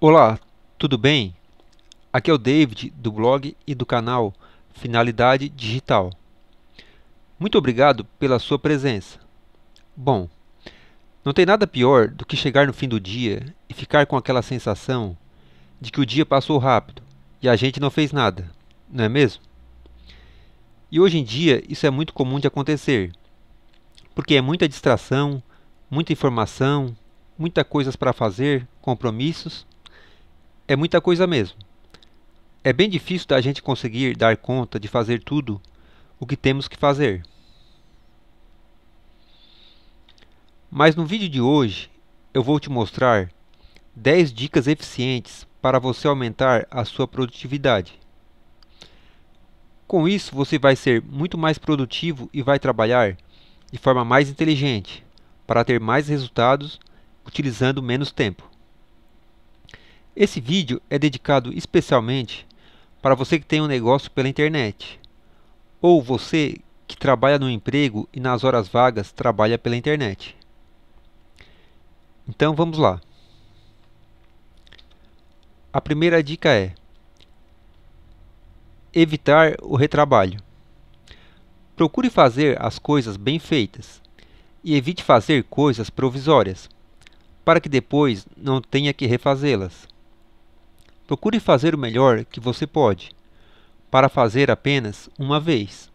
Olá, tudo bem? Aqui é o David do blog e do canal Finalidade Digital. Muito obrigado pela sua presença. Bom, não tem nada pior do que chegar no fim do dia e ficar com aquela sensação de que o dia passou rápido e a gente não fez nada, não é mesmo? E hoje em dia isso é muito comum de acontecer, porque é muita distração, muita informação, muita coisas para fazer, compromissos. É muita coisa mesmo. É bem difícil da gente conseguir dar conta de fazer tudo o que temos que fazer. Mas no vídeo de hoje eu vou te mostrar 10 dicas eficientes para você aumentar a sua produtividade. Com isso você vai ser muito mais produtivo e vai trabalhar de forma mais inteligente para ter mais resultados utilizando menos tempo. Esse vídeo é dedicado especialmente para você que tem um negócio pela internet, ou você que trabalha no emprego e nas horas vagas trabalha pela internet. Então vamos lá. A primeira dica é evitar o retrabalho. Procure fazer as coisas bem feitas e evite fazer coisas provisórias, para que depois não tenha que refazê-las. Procure fazer o melhor que você pode, para fazer apenas uma vez.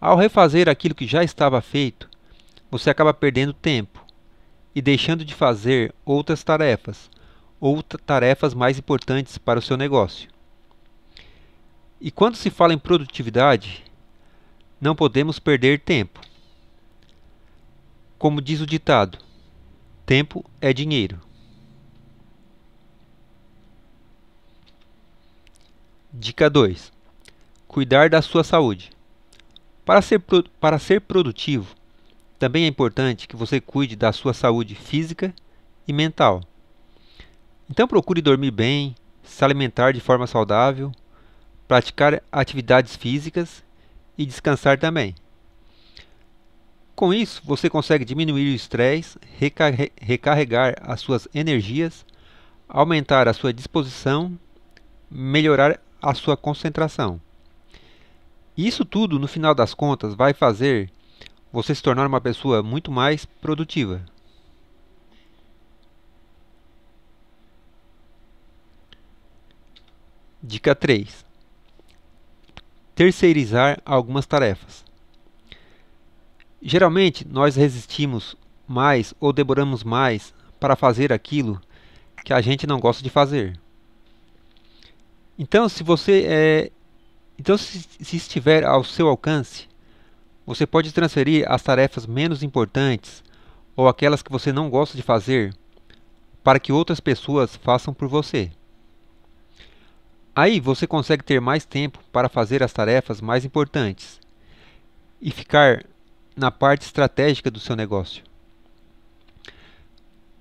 Ao refazer aquilo que já estava feito, você acaba perdendo tempo e deixando de fazer outras tarefas, ou tarefas mais importantes para o seu negócio. E quando se fala em produtividade, não podemos perder tempo. Como diz o ditado, tempo é dinheiro. Dica 2. Cuidar da sua saúde. Para ser produtivo, também é importante que você cuide da sua saúde física e mental. Então procure dormir bem, se alimentar de forma saudável, praticar atividades físicas e descansar também. Com isso, você consegue diminuir o estresse, recarregar as suas energias, aumentar a sua disposição, melhorar a sua concentração. Isso tudo, no final das contas, vai fazer você se tornar uma pessoa muito mais produtiva. Dica 3. Terceirizar algumas tarefas. Geralmente nós resistimos mais ou demoramos mais para fazer aquilo que a gente não gosta de fazer. Então, se estiver ao seu alcance, você pode transferir as tarefas menos importantes ou aquelas que você não gosta de fazer para que outras pessoas façam por você. Aí você consegue ter mais tempo para fazer as tarefas mais importantes e ficar na parte estratégica do seu negócio.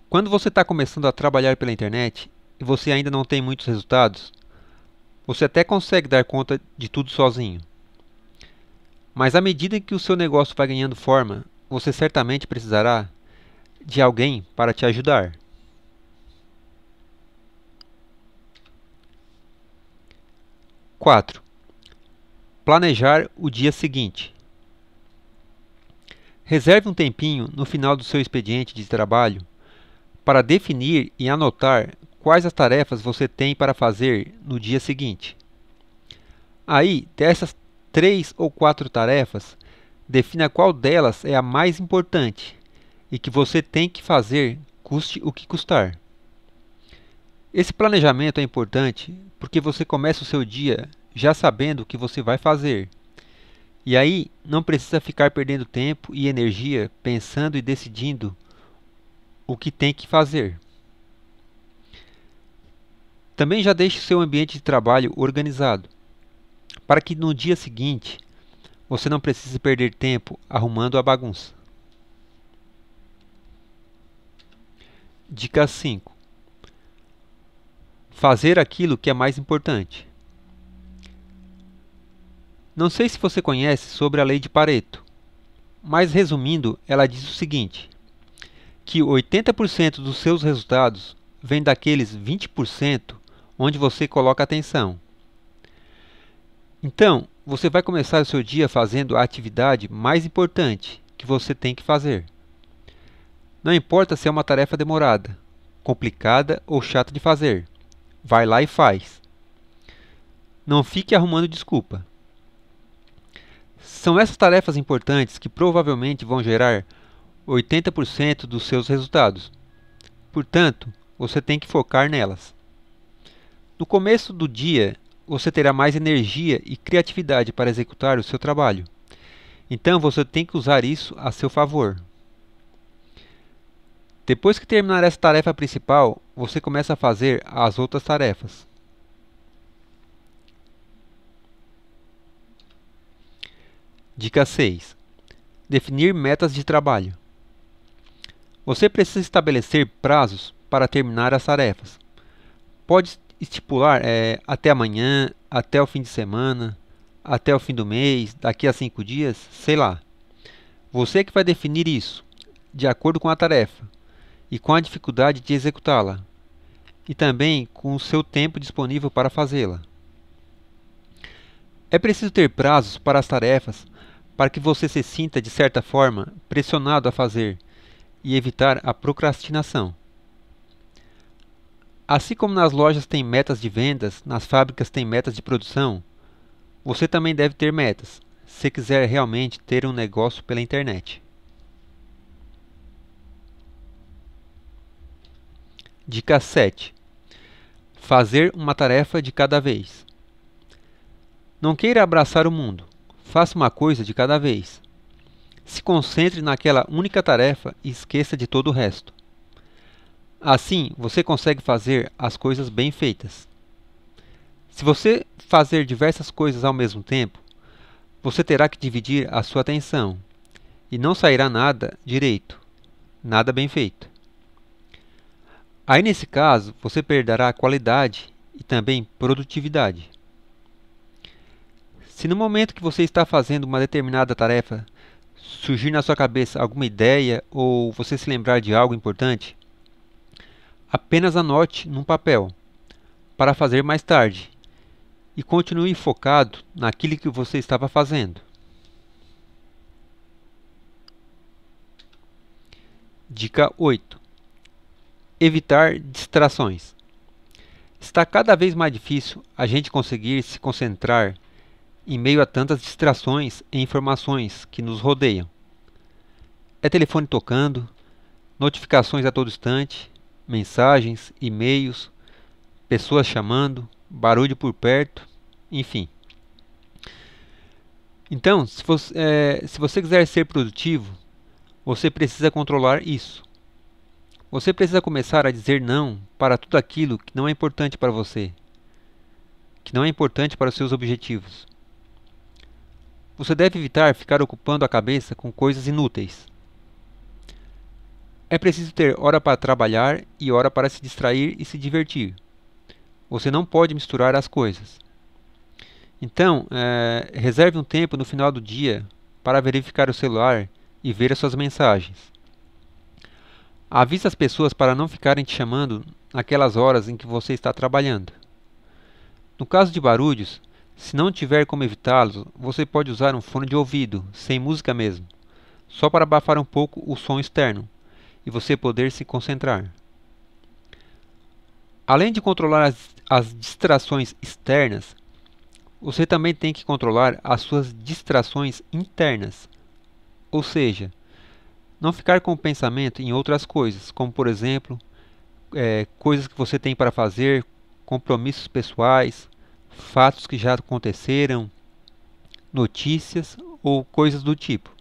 Quando você está começando a trabalhar pela internet e você ainda não tem muitos resultados, você até consegue dar conta de tudo sozinho. Mas à medida que o seu negócio vai ganhando forma, você certamente precisará de alguém para te ajudar. Quatro. Planejar o dia seguinte. Reserve um tempinho no final do seu expediente de trabalho para definir e anotar quais as tarefas você tem para fazer no dia seguinte. Aí, dessas 3 ou 4 tarefas, defina qual delas é a mais importante e que você tem que fazer, custe o que custar. Esse planejamento é importante porque você começa o seu dia já sabendo o que você vai fazer. E aí, não precisa ficar perdendo tempo e energia pensando e decidindo o que tem que fazer. Também já deixe o seu ambiente de trabalho organizado, para que no dia seguinte você não precise perder tempo arrumando a bagunça. Dica 5. Fazer aquilo que é mais importante. Não sei se você conhece sobre a lei de Pareto, mas resumindo, ela diz o seguinte, que 80% dos seus resultados vem daqueles 20% onde você coloca atenção. Então, você vai começar o seu dia fazendo a atividade mais importante que você tem que fazer. Não importa se é uma tarefa demorada, complicada ou chata de fazer. Vai lá e faz. Não fique arrumando desculpa. São essas tarefas importantes que provavelmente vão gerar 80% dos seus resultados. Portanto, você tem que focar nelas. No começo do dia, você terá mais energia e criatividade para executar o seu trabalho. Então, você tem que usar isso a seu favor. Depois que terminar essa tarefa principal, você começa a fazer as outras tarefas. Dica 6. Definir metas de trabalho. Você precisa estabelecer prazos para terminar as tarefas. Pode estipular até amanhã, até o fim de semana, até o fim do mês, daqui a 5 dias, sei lá. Você que vai definir isso, de acordo com a tarefa e com a dificuldade de executá-la, e também com o seu tempo disponível para fazê-la. É preciso ter prazos para as tarefas para que você se sinta, de certa forma, pressionado a fazer e evitar a procrastinação. Assim como nas lojas tem metas de vendas, nas fábricas tem metas de produção, você também deve ter metas, se quiser realmente ter um negócio pela internet. Dica 7. Fazer uma tarefa de cada vez. Não queira abraçar o mundo. Faça uma coisa de cada vez. Se concentre naquela única tarefa e esqueça de todo o resto. Assim, você consegue fazer as coisas bem feitas. Se você fazer diversas coisas ao mesmo tempo, você terá que dividir a sua atenção e não sairá nada direito, nada bem feito. Aí, nesse caso, você perderá qualidade e também produtividade. Se no momento que você está fazendo uma determinada tarefa, surgir na sua cabeça alguma ideia ou você se lembrar de algo importante, apenas anote num papel para fazer mais tarde e continue focado naquilo que você estava fazendo. Dica 8. Evitar distrações. Está cada vez mais difícil a gente conseguir se concentrar em meio a tantas distrações e informações que nos rodeiam. É telefone tocando, notificações a todo instante, mensagens, e-mails, pessoas chamando, barulho por perto, enfim. Então, se você quiser ser produtivo, você precisa controlar isso. Você precisa começar a dizer não para tudo aquilo que não é importante para você, que não é importante para os seus objetivos. Você deve evitar ficar ocupando a cabeça com coisas inúteis. É preciso ter hora para trabalhar e hora para se distrair e se divertir. Você não pode misturar as coisas. Então, reserve um tempo no final do dia para verificar o celular e ver as suas mensagens. Avise as pessoas para não ficarem te chamando naquelas horas em que você está trabalhando. No caso de barulhos, se não tiver como evitá-los, você pode usar um fone de ouvido, sem música mesmo, só para abafar um pouco o som externo e você poder se concentrar. Além de controlar as distrações externas, você também tem que controlar as suas distrações internas, ou seja, não ficar com o pensamento em outras coisas, como por exemplo, coisas que você tem para fazer, compromissos pessoais, fatos que já aconteceram, notícias ou coisas do tipo.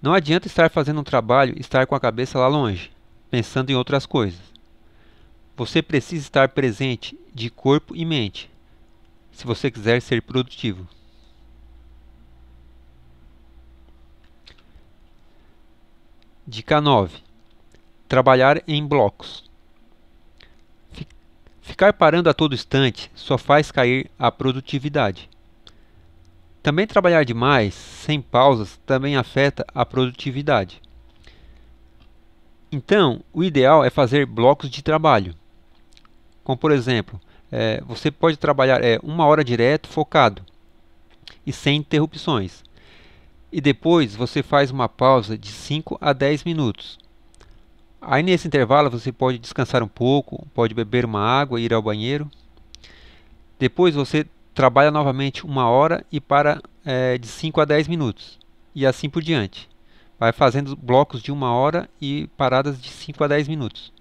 Não adianta estar fazendo um trabalho e estar com a cabeça lá longe, pensando em outras coisas. Você precisa estar presente de corpo e mente, se você quiser ser produtivo. Dica 9. Trabalhar em blocos. Ficar parando a todo instante só faz cair a produtividade. Também trabalhar demais, sem pausas, também afeta a produtividade. Então, o ideal é fazer blocos de trabalho. Como, por exemplo, você pode trabalhar 1 hora direto, focado e sem interrupções. E depois você faz uma pausa de 5 a 10 minutos. Aí nesse intervalo você pode descansar um pouco, pode beber uma água, ir ao banheiro. Depois você trabalha novamente 1 hora e para de 5 a 10 minutos. E assim por diante. Vai fazendo blocos de 1 hora e paradas de 5 a 10 minutos.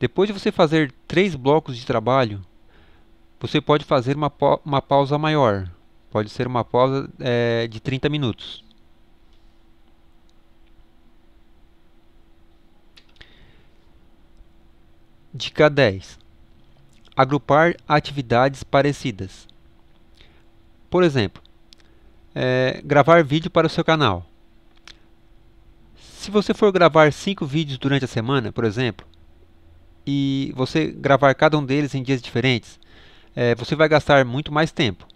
Depois de você fazer 3 blocos de trabalho, você pode fazer uma pausa maior. Pode ser uma pausa de 30 minutos. Dica 10. Agrupar atividades parecidas. Por exemplo, gravar vídeo para o seu canal. Se você for gravar 5 vídeos durante a semana, por exemplo, e você gravar cada um deles em dias diferentes, você vai gastar muito mais tempo.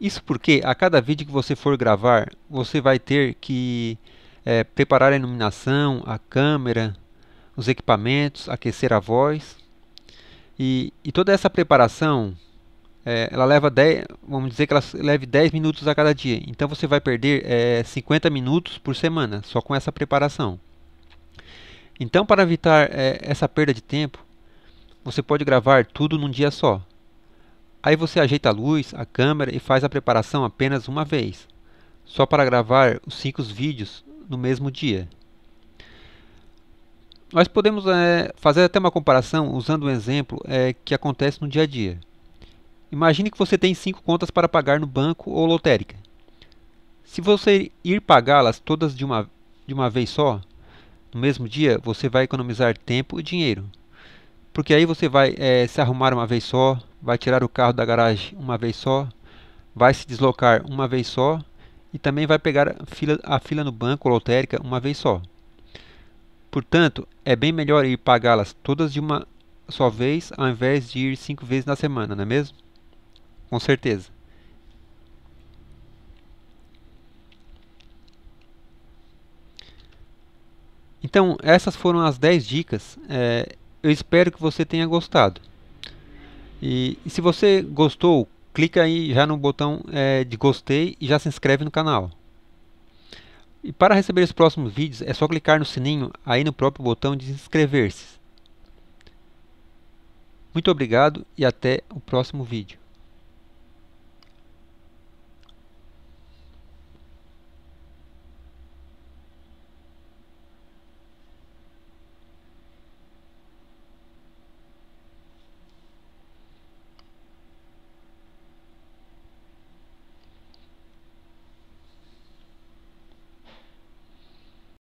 Isso porque a cada vídeo que você for gravar, você vai ter que preparar a iluminação, a câmera, os equipamentos, aquecer a voz. E toda essa preparação, ela leva 10, vamos dizer que ela leve 10 minutos a cada dia. Então você vai perder 50 minutos por semana, só com essa preparação. Então, para evitar essa perda de tempo, você pode gravar tudo num dia só. Aí você ajeita a luz, a câmera e faz a preparação apenas uma vez, só para gravar os 5 vídeos no mesmo dia. Nós podemos fazer até uma comparação usando um exemplo que acontece no dia a dia. Imagine que você tem 5 contas para pagar no banco ou lotérica. Se você ir pagá-las todas de uma vez só, no mesmo dia, você vai economizar tempo e dinheiro. Porque aí você vai se arrumar uma vez só, vai tirar o carro da garagem uma vez só, vai se deslocar uma vez só e também vai pegar a fila no banco ou lotérica uma vez só. Portanto, é bem melhor ir pagá-las todas de uma só vez ao invés de ir 5 vezes na semana, não é mesmo? Com certeza. Então, essas foram as 10 dicas. Eu espero que você tenha gostado. E se você gostou, clica aí já no botão de gostei e já se inscreve no canal. E para receber os próximos vídeos é só clicar no sininho aí no próprio botão de inscrever-se. Muito obrigado e até o próximo vídeo.